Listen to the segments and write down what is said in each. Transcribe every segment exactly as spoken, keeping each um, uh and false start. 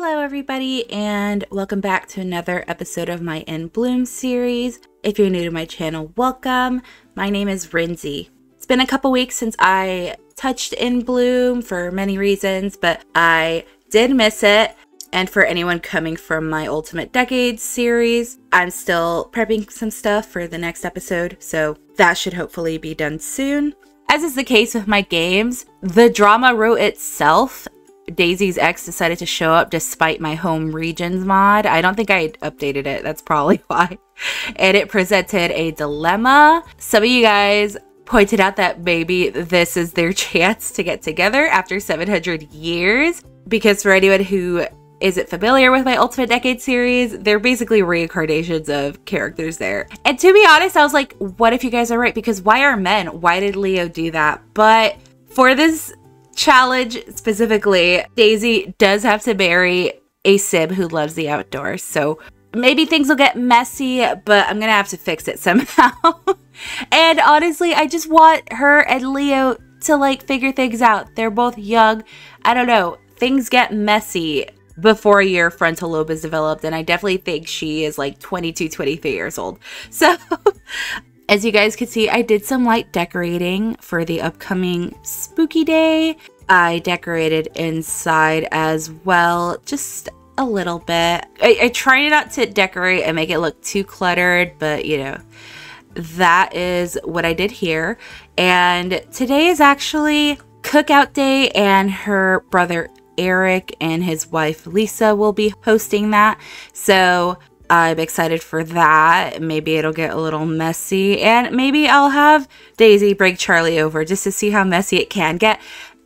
Hello everybody and welcome back to another episode of my In Bloom series. If you're new to my channel, welcome. My name is Rinsee. It's been a couple weeks since I touched In Bloom for many reasons, but I did miss it. And for anyone coming from my Ultimate Decades series, I'm still prepping some stuff for the next episode, so that should hopefully be done soon. As is the case with my games, the drama wrote itself. Daisy's ex decided to show up despite my home regions mod. I don't think I updated it. That's probably why. And it presented a dilemma. Some of you guys pointed out that maybe this is their chance to get together after seven hundred years. Because for anyone who isn't familiar with my Ultimate Decade series, they're basically reincarnations of characters there. And to be honest, I was like, what if you guys are right? Because why are men? Why did Leo do that? But for this challenge specifically, Daisy does have to marry a Sib who loves the outdoors, so maybe things will get messy, but I'm gonna have to fix it somehow. And honestly, I just want her and Leo to like figure things out. They're both young. I don't know, things get messy before your frontal lobe is developed, and I definitely think she is like twenty-two, twenty-three years old, so as you guys can see, I did some light decorating for the upcoming spooky day. I decorated inside as well, just a little bit. I, I try not to decorate and make it look too cluttered, but you know, that is what I did here. And today is actually cookout day, and her brother Eric and his wife Lisa will be hosting that. So I'm excited for that. Maybe it'll get a little messy, and maybe I'll have Daisy bring Charlie over just to see how messy it can get.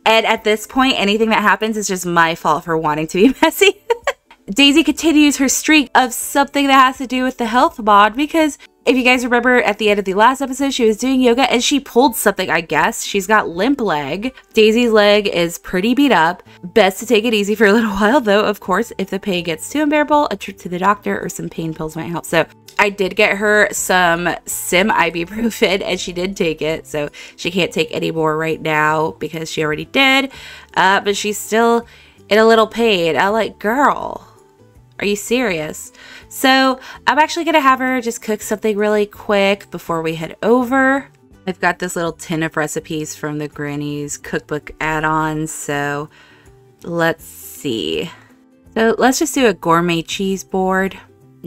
And at this point, anything that happens is just my fault for wanting to be messy. Daisy continues her streak of something that has to do with the health mod, because if you guys remember at the end of the last episode, she was doing yoga and she pulled something, I guess. She's got limp leg. Daisy's leg is pretty beat up. Best to take it easy for a little while though, of course. If the pain gets too unbearable, a trip to the doctor or some pain pills might help. So I did get her some Sim ibuprofen and she did take it. So she can't take any more right now because she already did. Uh, but she's still in a little pain. I'm like, girl, are you serious? So I'm actually gonna have her just cook something really quick before we head over. I've got this little tin of recipes from the Granny's cookbook add-on, so let's see. So let's just do a gourmet cheese board,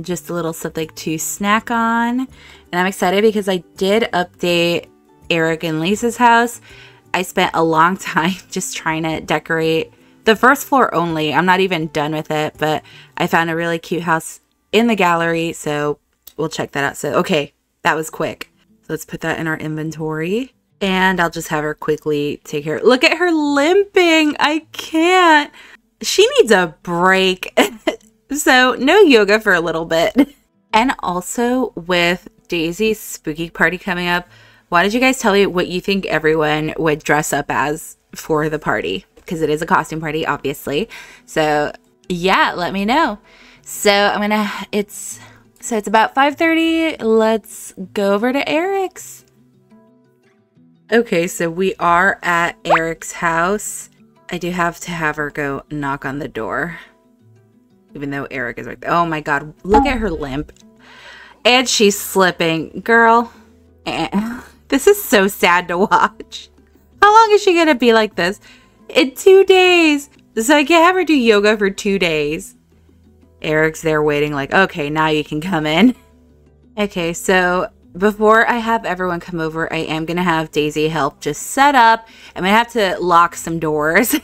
just a little something to snack on. And I'm excited because I did update Eric and Lisa's house. I spent a long time just trying to decorate the first floor only. I'm not even done with it, but I found a really cute house in the gallery, so we'll check that out. So okay, that was quick. So let's put that in our inventory, and I'll just have her quickly take care. Look at her limping. I can't. She needs a break. So no yoga for a little bit. And also with Daisy's spooky party coming up, why don't you guys tell me what you think everyone would dress up as for the party? Because it is a costume party, obviously. So yeah, let me know. So I'm gonna, it's, so it's about five thirty. Let's go over to Eric's. Okay, so we are at Eric's house. I do have to have her go knock on the door, even though Eric is right there. Oh my God, look at her limp. And she's slipping, girl. Eh. This is so sad to watch. How long is she gonna be like this? In two days. So I can't have her do yoga for two days. Eric's there waiting like, okay, now you can come in. Okay, so before I have everyone come over, I am going to have Daisy help just set up. I'm going to have to lock some doors.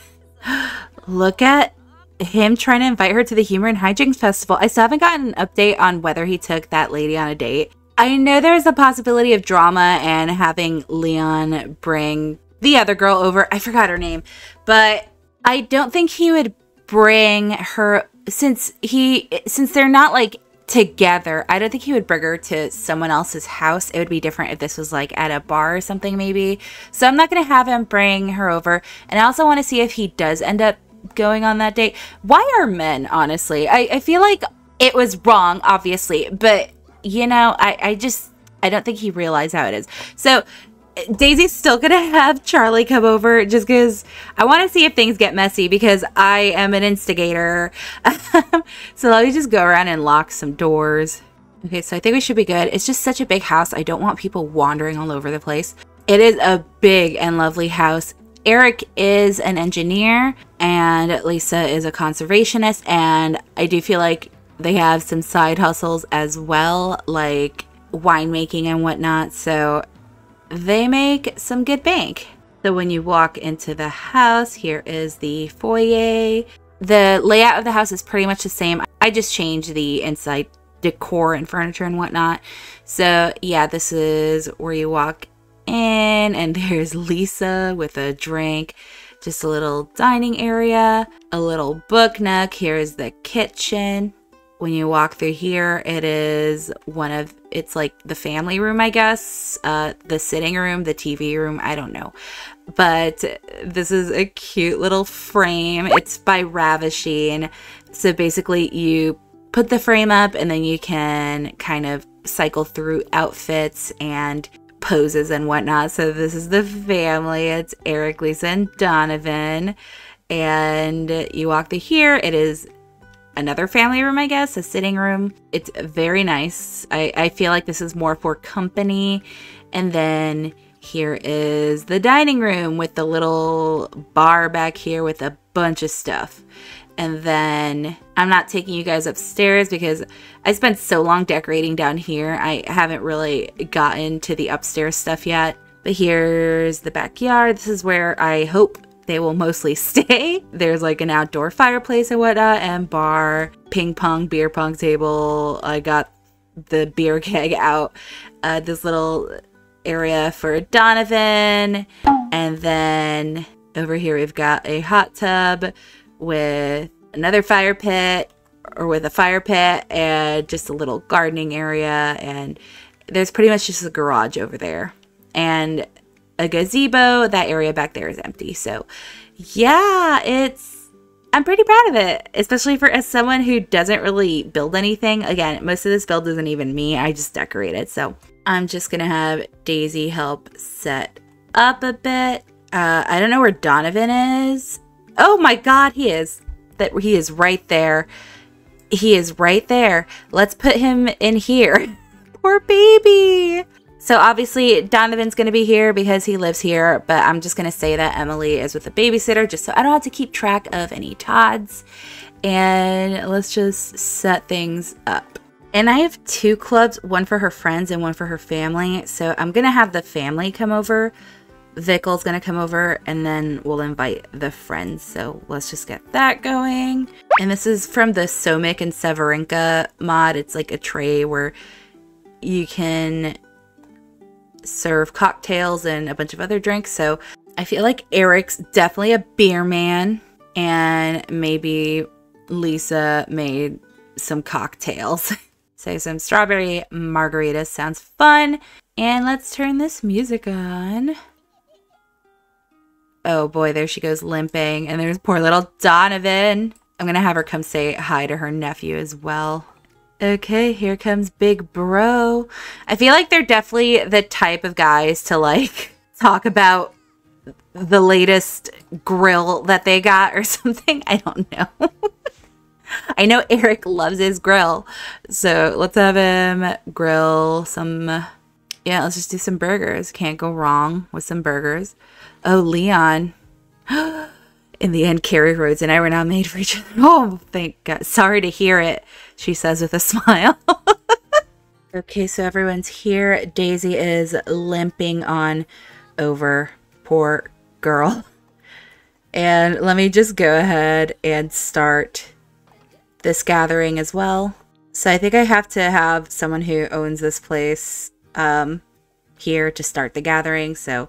Look at him trying to invite her to the Humor and Hijinks Festival. I still haven't gotten an update on whether he took that lady on a date. I know there's a possibility of drama and having Leon bring the other girl over. I forgot her name, but I don't think he would bring her since he since they're not like together. I don't think he would bring her to someone else's house. It would be different if this was like at a bar or something maybe. So I'm not gonna have him bring her over. And I also want to see if he does end up going on that date. Why are men, honestly? I, I feel like it was wrong, obviously, but you know, I, I just I don't think he realized how it is. So Daisy's still gonna have Charlie come over just because I want to see if things get messy, because I am an instigator. So let me just go around and lock some doors. Okay, so I think we should be good. It's just such a big house. I don't want people wandering all over the place. It is a big and lovely house. Eric is an engineer and Lisa is a conservationist, and I do feel like they have some side hustles as well, like winemaking and whatnot. So they make some good bank. So when you walk into the house, here is the foyer. The layout of the house is pretty much the same. I just changed the inside decor and furniture and whatnot. So yeah, this is where you walk in, and there's Lisa with a drink. Just a little dining area, a little book nook. Here is the kitchen. When you walk through here, it is one of, it's like the family room, I guess, uh, the sitting room, the T V room, I don't know. But this is a cute little frame. It's by Ravishing. So basically you put the frame up and then you can kind of cycle through outfits and poses and whatnot. So this is the family. It's Eric, Lisa, and Donovan. And you walk through here, it is another family room, I guess, a sitting room. It's very nice. I, I feel like this is more for company. And then here is the dining room with the little bar back here with a bunch of stuff. And then I'm not taking you guys upstairs because I spent so long decorating down here. I haven't really gotten to the upstairs stuff yet. But here's the backyard. This is where I hope they will mostly stay. There's like an outdoor fireplace and whatnot, and bar, ping pong, beer pong table. I got the beer keg out. Uh, this little area for Donovan. And then over here we've got a hot tub with another fire pit, or with a fire pit, and just a little gardening area. And there's pretty much just a garage over there. And a gazebo. That area back there is empty. So yeah, it's, I'm pretty proud of it, especially for as someone who doesn't really build anything. Again, most of this build isn't even me, I just decorate it. So I'm just gonna have Daisy help set up a bit. uh I don't know where Donovan is. Oh my god, he is that he is right there. He is right there. Let's put him in here. Poor baby. So obviously Donovan's going to be here because he lives here, but I'm just going to say that Emily is with a babysitter just so I don't have to keep track of any Todds. And let's just set things up. And I have two clubs, one for her friends and one for her family. So I'm going to have the family come over. Vickel's going to come over, and then we'll invite the friends. So let's just get that going. And this is from the Somic and Severinka mod. It's like a tray where you can serve cocktails and a bunch of other drinks. So I feel like Eric's definitely a beer man, and maybe Lisa made some cocktails. So some strawberry margaritas sounds fun. And let's turn this music on. Oh boy, there she goes limping. And there's poor little Donovan. I'm gonna have her come say hi to her nephew as well. Okay, here comes big bro. I feel like they're definitely the type of guys to like talk about the latest grill that they got or something. I don't know. I know Eric loves his grill. So let's have him grill some. Yeah, let's just do some burgers. Can't go wrong with some burgers. Oh, Leon. In the end, Carrie Rhodes and I were not made for each other. Oh, thank God. Sorry to hear it, she says with a smile. Okay, so everyone's here. Daisy is limping on over. Poor girl. And let me just go ahead and start this gathering as well. So I think I have to have someone who owns this place um, here to start the gathering. So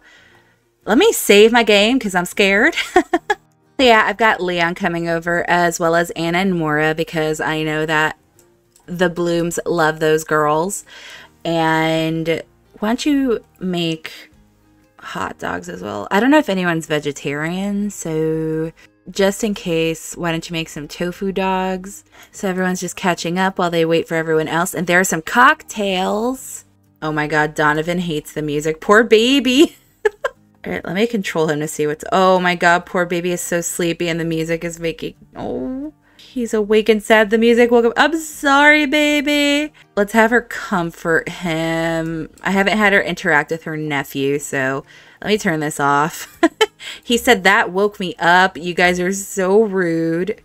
let me save my game because I'm scared. So yeah, I've got Leon coming over as well as Anna and Mora, because I know that the Blooms love those girls. And why don't you make hot dogs as well? I don't know if anyone's vegetarian, so just in case, why don't you make some tofu dogs? So everyone's just catching up while they wait for everyone else. And there are some cocktails. Oh my god, Donovan hates the music. Poor baby. Alright, let me control him to see what's... Oh my god, poor baby is so sleepy and the music is making... Oh, he's awake and sad. The music woke up. I'm sorry, baby. Let's have her comfort him. I haven't had her interact with her nephew, so let me turn this off. He said that woke me up. You guys are so rude.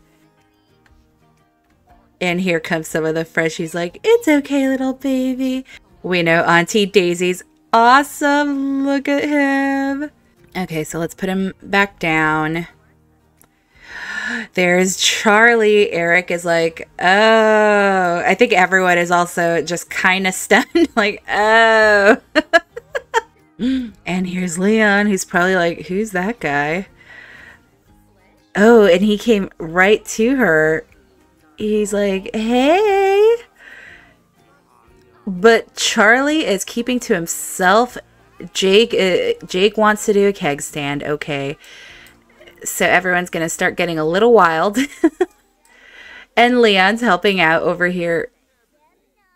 And here comes some of the fresh. She's like, it's okay, little baby. We know Auntie Daisy's awesome. Look at him. Okay, so let's put him back down. There's Charlie. Eric is like, oh. I think everyone is also just kind of stunned. Like, oh. And here's Leon, who's probably like, who's that guy? Oh, and he came right to her. He's like, hey. But Charlie is keeping to himself. Jake uh, Jake wants to do a keg stand. Okay. So everyone's going to start getting a little wild. And Leon's helping out over here.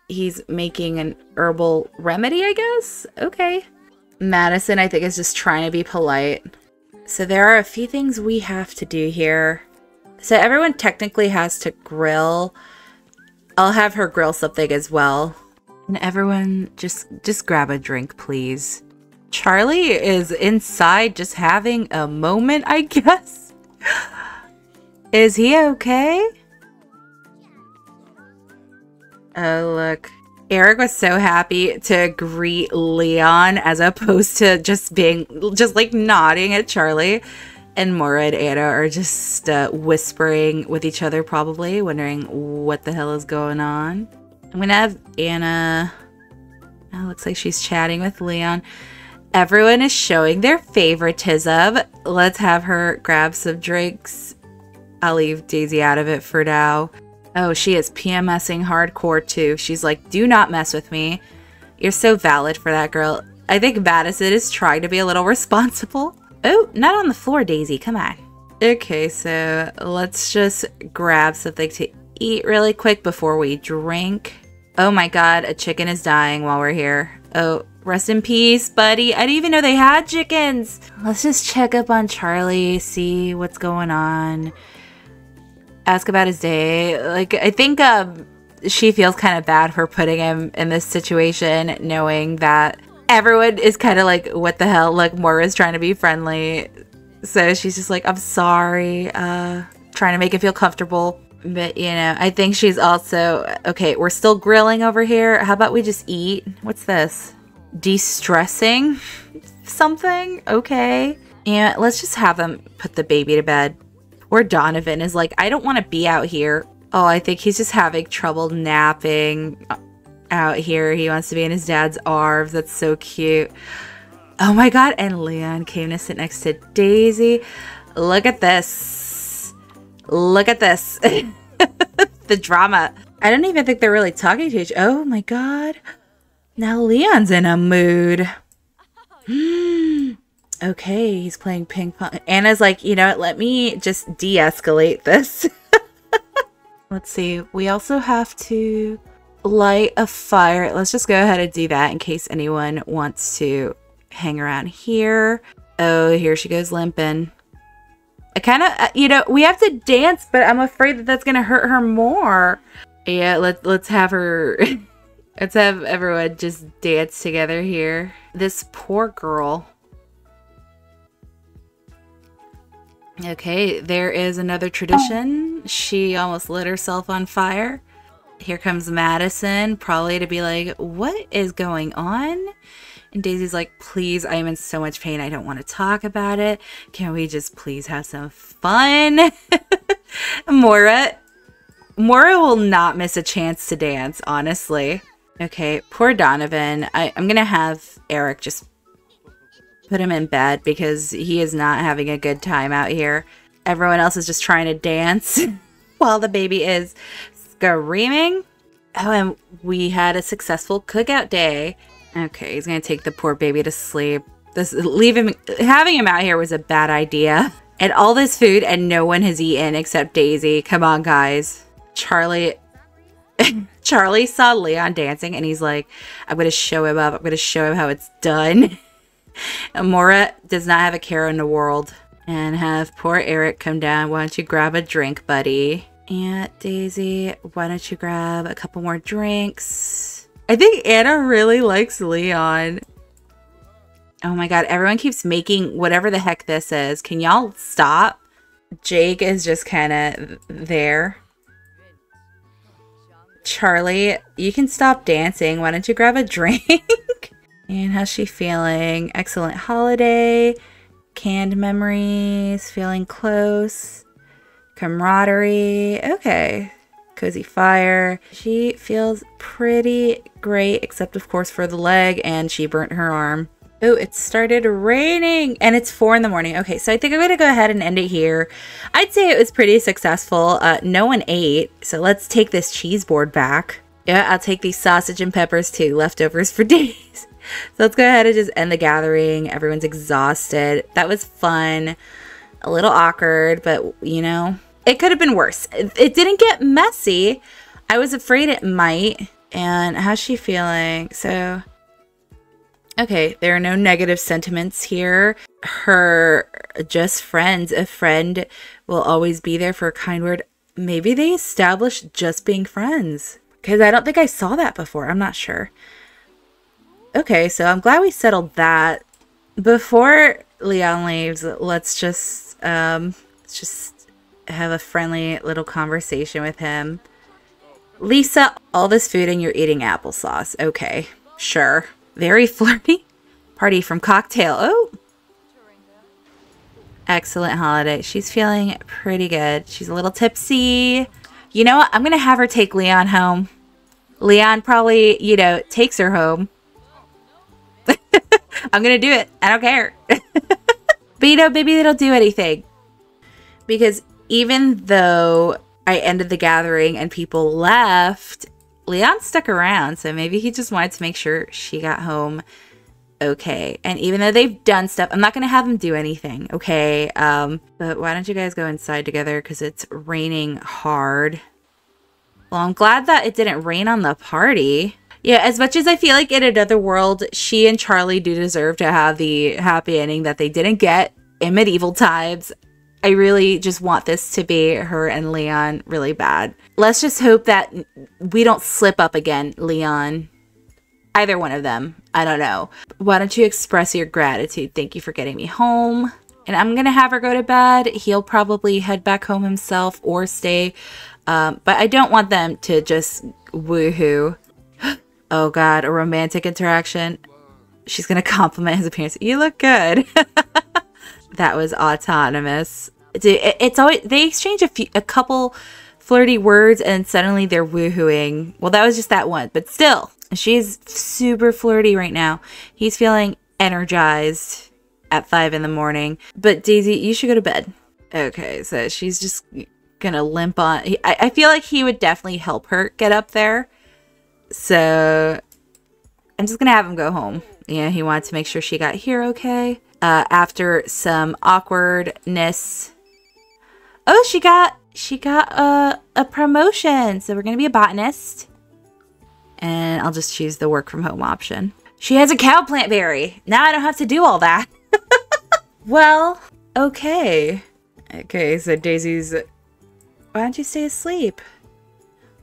He's making an herbal remedy, I guess. Okay. Madison, I think, is just trying to be polite. So there are a few things we have to do here. So everyone technically has to grill. I'll have her grill something as well. And everyone, just just grab a drink, please. Charlie is inside just having a moment, I guess. Is he okay? Oh, look. Eric was so happy to greet Leon as opposed to just being, just like nodding at Charlie. And Maura and Anna are just uh, whispering with each other, probably wondering what the hell is going on. I'm gonna have Anna. Oh, looks like she's chatting with Leon. Everyone is showing their favoritism. Let's have her grab some drinks. I'll leave Daisy out of it for now. Oh, she is PMSing hardcore too. She's like, do not mess with me. You're so valid for that, girl. I think Madison is trying to be a little responsible. Oh, not on the floor, Daisy. Come on. Okay, so let's just grab something to eat really quick before we drink. Oh my god, a chicken is dying while we're here. Oh, rest in peace, buddy. I didn't even know they had chickens. Let's just check up on Charlie, see what's going on. Ask about his day. Like, I think um, she feels kind of bad for putting him in this situation, knowing that everyone is kind of like, what the hell? Like, Maura's trying to be friendly. So she's just like, I'm sorry. Uh, trying to make him feel comfortable. But, you know, I think she's also... Okay, we're still grilling over here. How about we just eat? What's this? De-stressing something? Okay. And let's just have them put the baby to bed. Or Donovan is like, I don't want to be out here. Oh, I think he's just having trouble napping out here. He wants to be in his dad's arms. That's so cute. Oh, my God. And Leon came to sit next to Daisy. Look at this. Look at this. The drama. I don't even think they're really talking to each other. Oh my god. Now Leon's in a mood. Okay, he's playing ping pong. Anna's like, you know what? Let me just de-escalate this. Let's see. We also have to light a fire. Let's just go ahead and do that in case anyone wants to hang around here. Oh, here she goes limping. I kind of, you know, we have to dance, but I'm afraid that that's going to hurt her more. Yeah, let, let's have her, let's have everyone just dance together here. This poor girl. Okay, there is another tradition. She almost lit herself on fire. Here comes Madison, probably to be like, what is going on? And Daisy's like, please, I am in so much pain. I don't want to talk about it. Can we just please have some fun? Maura. Maura will not miss a chance to dance, honestly. Okay, poor Donovan. I, I'm going to have Eric just put him in bed because he is not having a good time out here. Everyone else is just trying to dance while the baby is screaming. Oh, and we had a successful cookout day. Okay, he's gonna take the poor baby to sleep. This leave him having him out here was a bad idea. And all this food and no one has eaten except Daisy. Come on, guys. Charlie Charlie saw Leon dancing and he's like, I'm going to show him up. I'm going to show him how it's done. Amora does not have a care in the world. And have poor Eric come down. Why don't you grab a drink, buddy? Aunt Daisy, why don't you grab a couple more drinks? I think Anna really likes Leon. Oh my god, everyone keeps making whatever the heck this is. Can y'all stop? Jake is just kind of there. Charlie, you can stop dancing. Why don't you grab a drink? And how's she feeling? Excellent holiday. Canned memories. Feeling close. Camaraderie. Okay. Cozy fire. She feels pretty great, except of course for the leg, and she burnt her arm. Oh, it started raining and it's four in the morning. Okay, so I think I'm gonna go ahead and end it here. I'd say it was pretty successful. Uh, no one ate, so let's take this cheese board back. Yeah, I'll take these sausage and peppers too, leftovers for days. So let's go ahead and just end the gathering. Everyone's exhausted. That was fun, a little awkward, but you know, it could have been worse. It didn't get messy. I was afraid it might. And how's she feeling? So... okay, there are no negative sentiments here. Her just friends. A friend will always be there for a kind word. Maybe they established just being friends, because I don't think I saw that before. I'm not sure. Okay, so I'm glad we settled that. Before Leon leaves, let's just um, just have a friendly little conversation with him. Lisa, all this food and you're eating applesauce. Okay, sure. Very flirty. Party from cocktail. Oh, excellent holiday. She's feeling pretty good. She's a little tipsy. You know what? I'm gonna have her take Leon home. Leon probably, you know, takes her home. I'm gonna do it. I don't care. But you know, maybe they don't do anything, because even though I ended the gathering and people left, Leon stuck around, so maybe he just wanted to make sure she got home okay. And even though they've done stuff, I'm not going to have him do anything, okay? Um, but why don't you guys go inside together, because it's raining hard. Well, I'm glad that it didn't rain on the party. Yeah, as much as I feel like in another world, she and Charlie do deserve to have the happy ending that they didn't get in medieval times. I really just want this to be her and Leon really bad. Let's just hope that we don't slip up again, Leon. Either one of them. I don't know. Why don't you express your gratitude? Thank you for getting me home. And I'm going to have her go to bed. He'll probably head back home himself or stay. Um, but I don't want them to just woohoo. Oh God, a romantic interaction. She's going to compliment his appearance. You look good. That was autonomous. It's always they exchange a, few, a couple flirty words and suddenly they're woohooing. Well, that was just that one, but still, she's super flirty right now. He's feeling energized at five in the morning. But Daisy, you should go to bed. Okay, so she's just gonna limp on. I, I feel like he would definitely help her get up there. So I'm just gonna have him go home. Yeah, he wanted to make sure she got here okay. Uh, after some awkwardness. Oh, she got she got a, a promotion. So we're going to be a botanist. And I'll just choose the work from home option. She has a cow plant berry. Now I don't have to do all that. Well, okay. Okay, so Daisy's... why don't you stay asleep?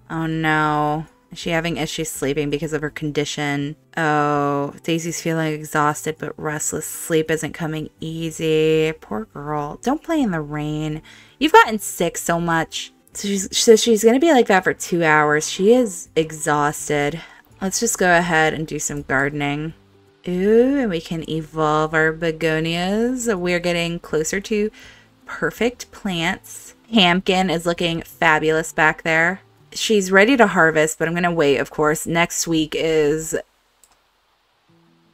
Oh no. Is she having issues sleeping because of her condition? Oh, Daisy's feeling exhausted, but restless sleep isn't coming easy. Poor girl. Don't play in the rain. You've gotten sick so much. So she's, so she's going to be like that for two hours. She is exhausted. Let's just go ahead and do some gardening. Ooh, and we can evolve our begonias. We're getting closer to perfect plants. Hamkin is looking fabulous back there. She's ready to harvest, but I'm going to wait, of course. Next week is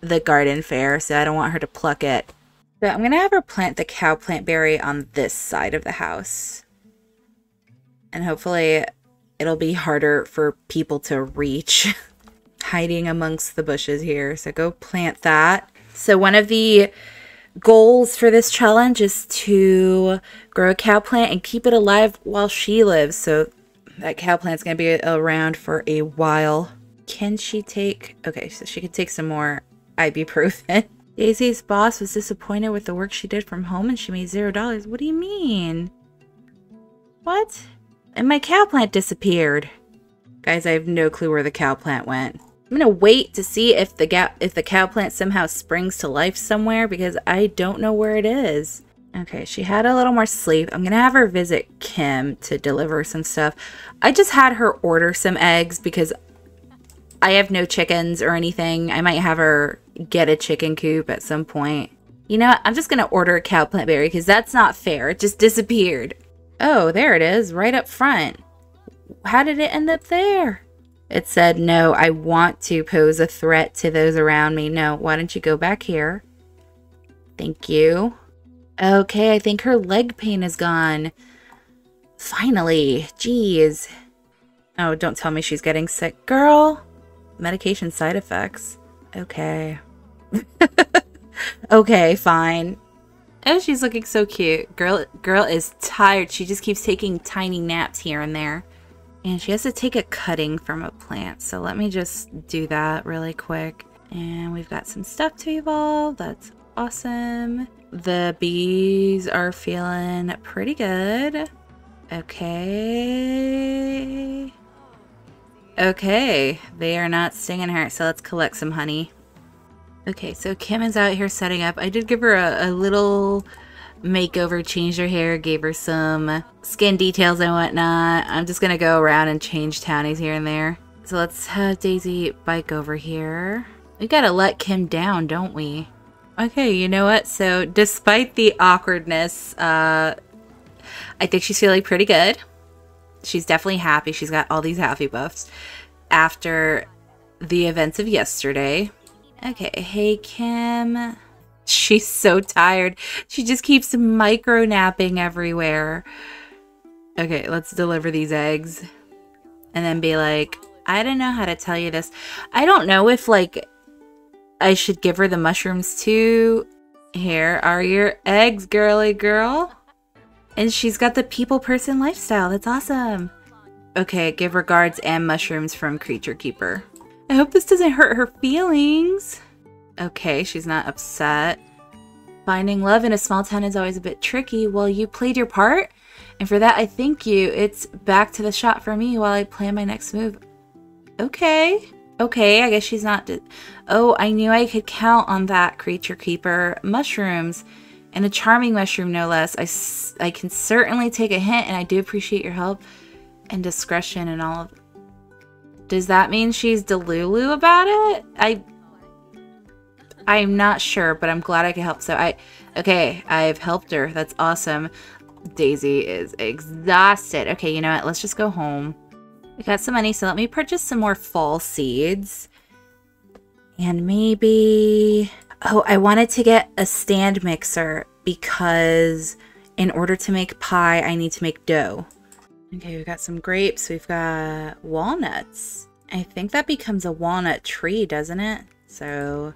the garden fair, so I don't want her to pluck it. But I'm going to have her plant the cow plant berry on this side of the house. And hopefully it'll be harder for people to reach. Hiding amongst the bushes here, so go plant that. So one of the goals for this challenge is to grow a cow plant and keep it alive while she lives, so... That cow plant's gonna be around for a while. Can she take... Okay, so she could take some more ibuprofen. Daisy's boss was disappointed with the work she did from home and she made zero dollars. What do you mean? What? And my cow plant disappeared. Guys, I have no clue where the cow plant went. I'm gonna wait to see if the ga if the cow plant somehow springs to life somewhere because I don't know where it is. Okay, she had a little more sleep. I'm gonna have her visit Kim to deliver some stuff. I just had her order some eggs because I have no chickens or anything. I might have her get a chicken coop at some point. You know what? I'm just gonna order a cow plant berry because that's not fair. It just disappeared. Oh, there it is, right up front. How did it end up there? It said, no, I want to pose a threat to those around me. No, why don't you go back here? Thank you. Okay, I think her leg pain is gone. Finally. Jeez. Oh, don't tell me she's getting sick. Girl. Medication side effects. Okay. Okay, fine. Oh, she's looking so cute. Girl, girl is tired. She just keeps taking tiny naps here and there. And she has to take a cutting from a plant. So let me just do that really quick. And we've got some stuff to evolve. That's awesome. The bees are feeling pretty good. Okay. Okay. They are not stinging her. So let's collect some honey. Okay, so Kim is out here setting up. I did give her a, a little makeover, changed her hair, gave her some skin details and whatnot. I'm just going to go around and change townies here and there. So let's have Daisy bike over here. We got to let Kim down, don't we? Okay, you know what? So despite the awkwardness, uh, I think she's feeling pretty good. She's definitely happy. She's got all these happy buffs after the events of yesterday. Okay, hey Kim. She's so tired. She just keeps micro napping everywhere. Okay, let's deliver these eggs. And then be like, I don't know how to tell you this. I don't know if like I should give her the mushrooms too. Here are your eggs, girly girl. And she's got the people person lifestyle. That's awesome. Okay, give regards and mushrooms from Creature Keeper. I hope this doesn't hurt her feelings. Okay, she's not upset. Finding love in a small town is always a bit tricky. Well, you played your part, and for that I thank you. It's back to the shop for me while I plan my next move. Okay. Okay, I guess she's not... Oh, I knew I could count on that, Creature Keeper. Mushrooms. And a charming mushroom, no less. I, s I can certainly take a hint, and I do appreciate your help and discretion and all of... Does that mean she's delulu about it? I... I'm not sure, but I'm glad I could help. So I... Okay, I've helped her. That's awesome. Daisy is exhausted. Okay, you know what? Let's just go home. We got some money, so let me purchase some more fall seeds. And maybe... Oh, I wanted to get a stand mixer because in order to make pie, I need to make dough. Okay, we've got some grapes. We've got walnuts. I think that becomes a walnut tree, doesn't it? So...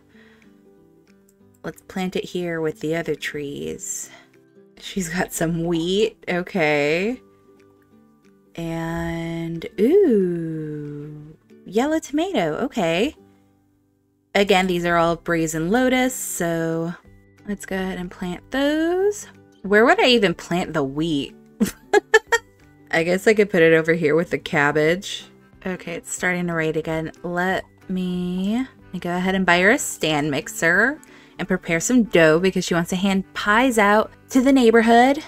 Let's plant it here with the other trees. She's got some wheat. Okay. And... Ooh! Yellow tomato. Okay. Again, these are all brazen lotus, so... Let's go ahead and plant those. Where would I even plant the wheat? I guess I could put it over here with the cabbage. Okay, it's starting to rain again. Let me... go ahead and buy her a stand mixer. And prepare some dough because she wants to hand pies out to the neighborhood.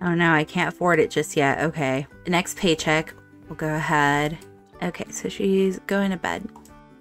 Oh no, I can't afford it just yet. Okay, the next paycheck, we'll go ahead. Okay, so she's going to bed.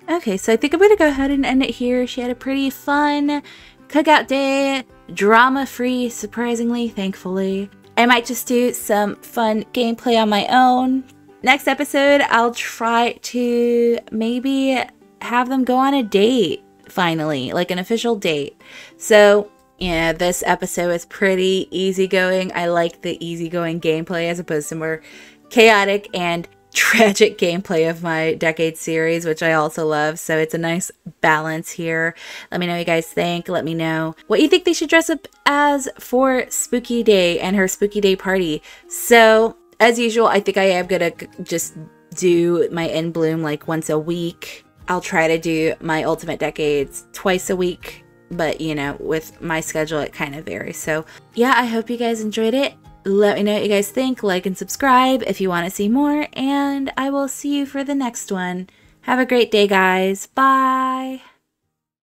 Okay, so I think I'm gonna go ahead and end it here. She had a pretty fun cookout day, drama-free, surprisingly, thankfully. I might just do some fun gameplay on my own. Next episode, I'll try to maybe have them go on a date. Finally, like an official date. So yeah, this episode is pretty easygoing. I like the easygoing gameplay as opposed to more chaotic and tragic gameplay of my Decade series, which I also love. So it's a nice balance here. Let me know what you guys think. Let me know what you think they should dress up as for Spooky Day and her Spooky Day party. So As usual, I think I am gonna just do my In Bloom like once a week. I'll try to do my Ultimate Decades twice a week, but you know, with my schedule, it kind of varies. So yeah, I hope you guys enjoyed it. Let me know what you guys think. Like and subscribe if you want to see more, and I will see you for the next one. Have a great day, guys. Bye.